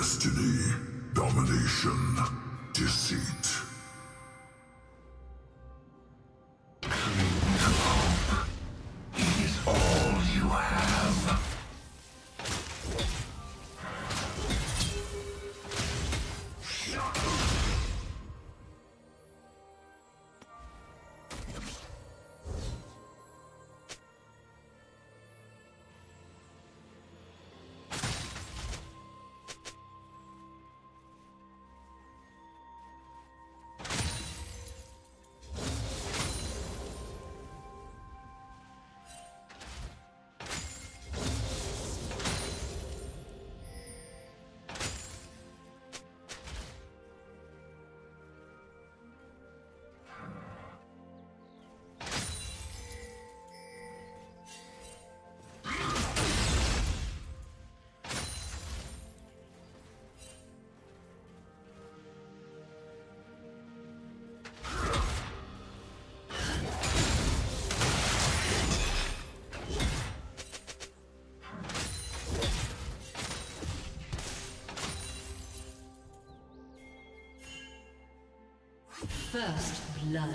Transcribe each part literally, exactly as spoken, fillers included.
destiny, domination, deceit. First blood.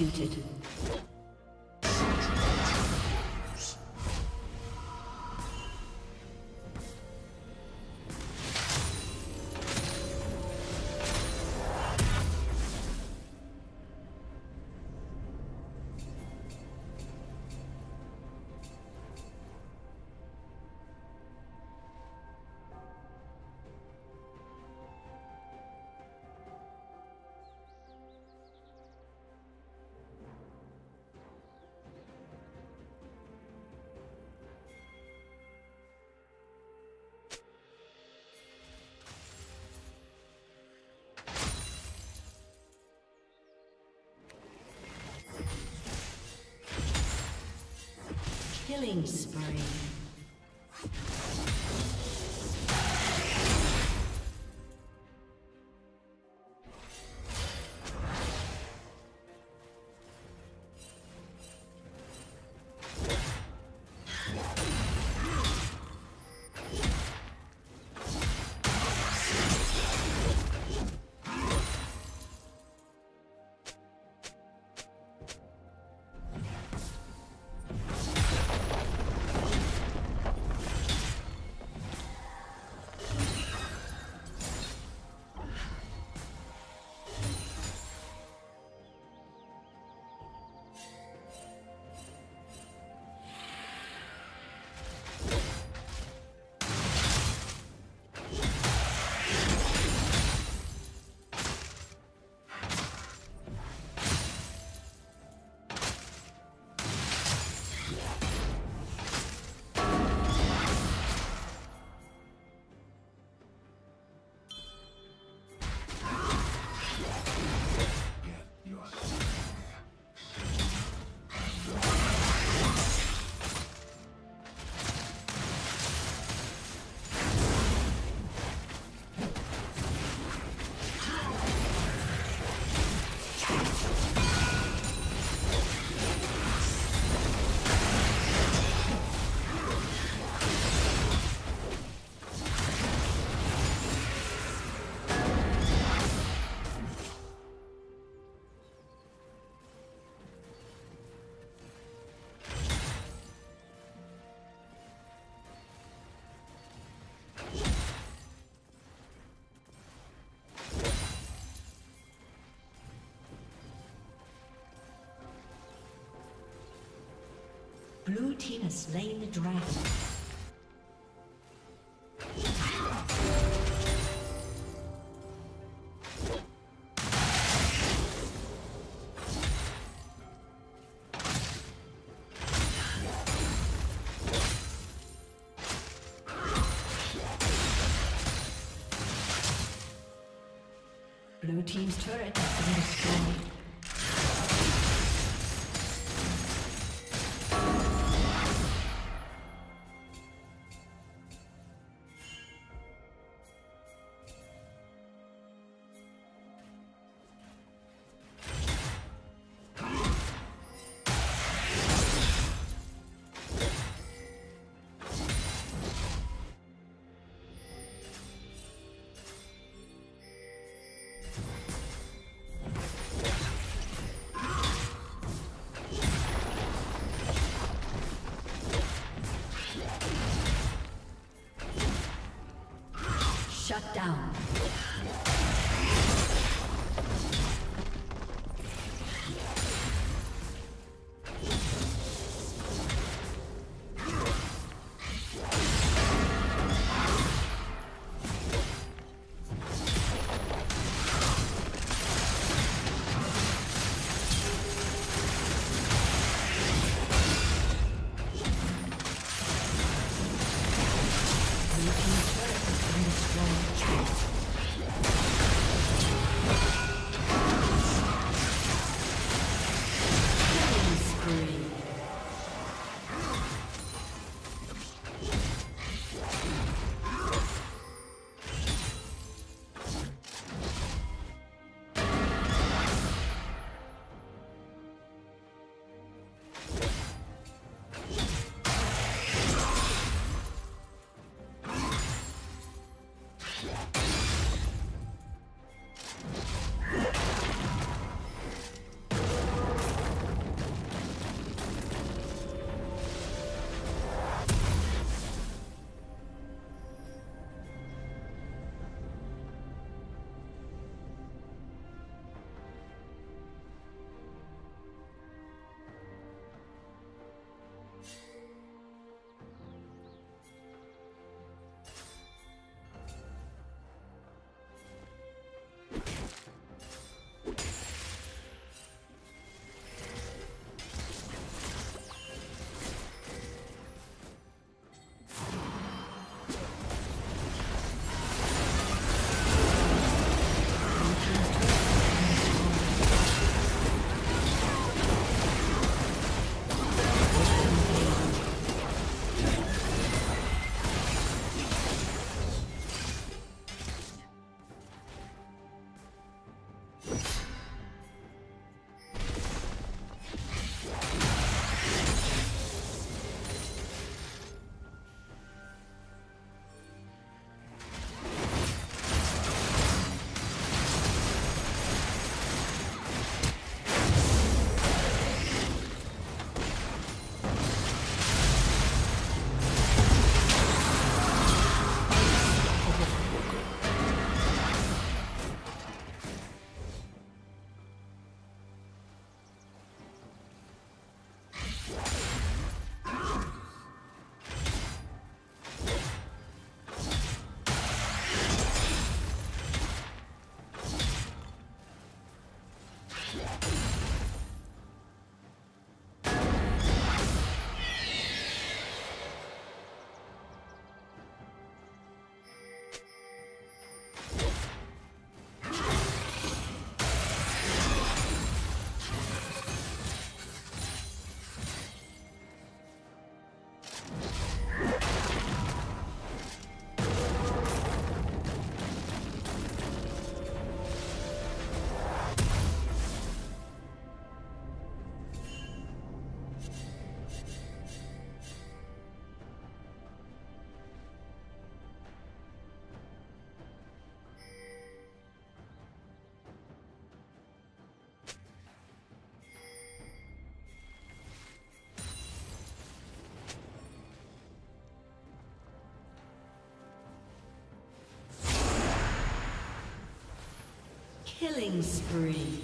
executed. Killing spree. Blue team has slain the dragon. Blue team's turret has been destroyed. Shut down. Blue team's turret has been destroyed. Killing spree.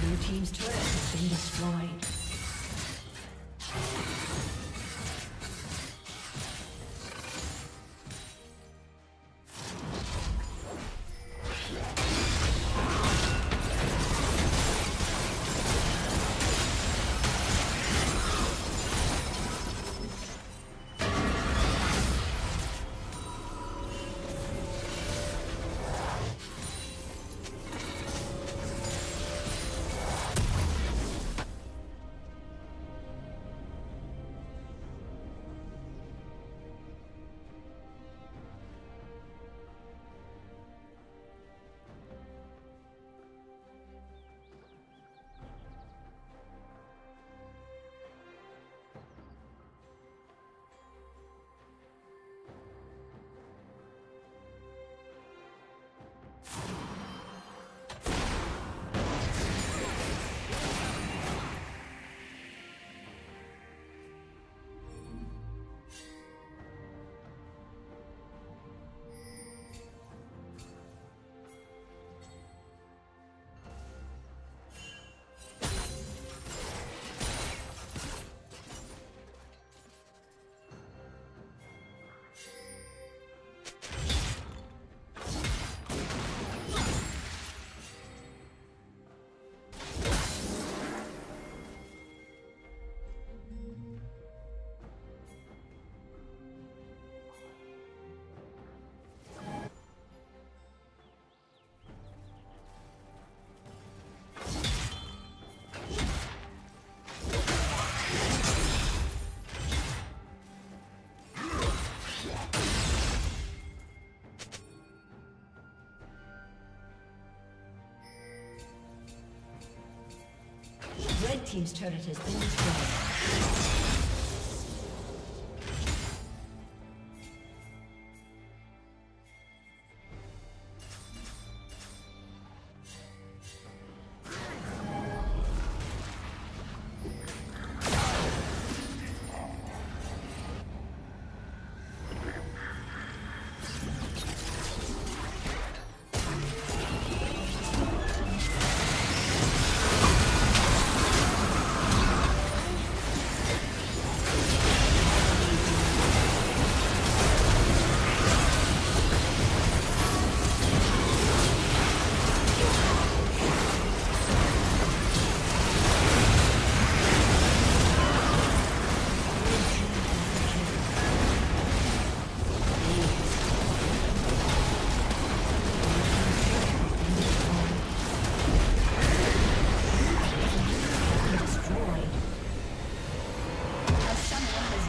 Blue team's turret has been destroyed. Red team's turret has been destroyed.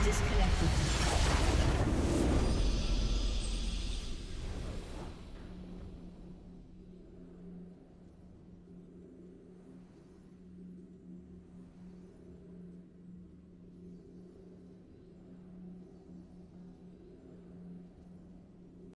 Disconnected.